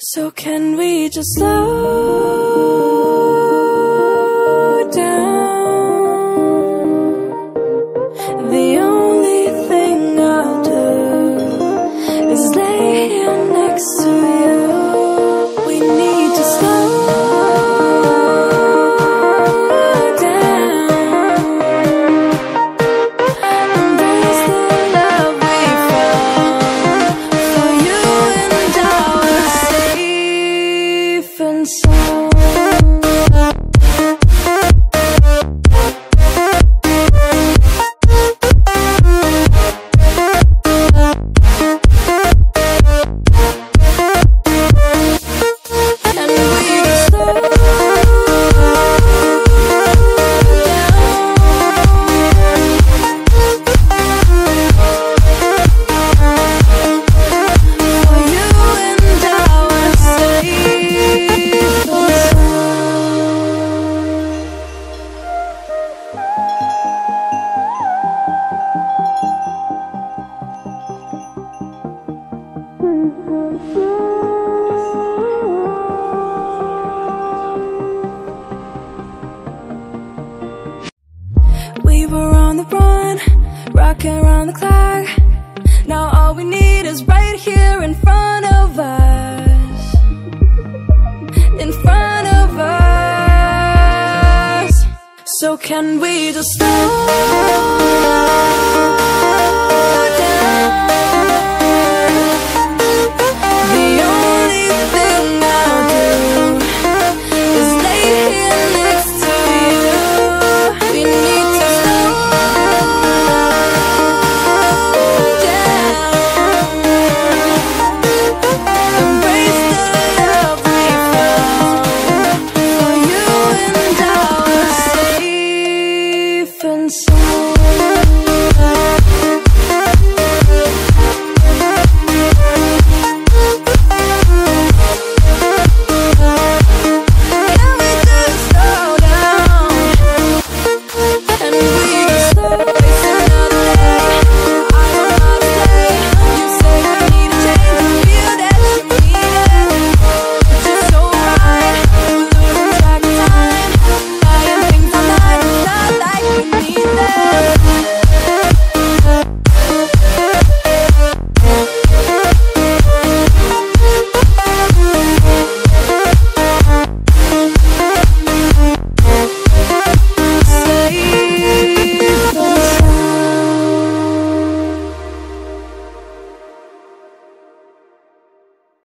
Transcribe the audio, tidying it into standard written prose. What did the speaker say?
So can we just slow down? The only thing I'll do is lay here next to you. We need to slow down, embrace the love we found, for you and I were safe and sound. We were on the run, rocking around the clock. Now all we need is right here in front of us. In front of us. So can we just stop?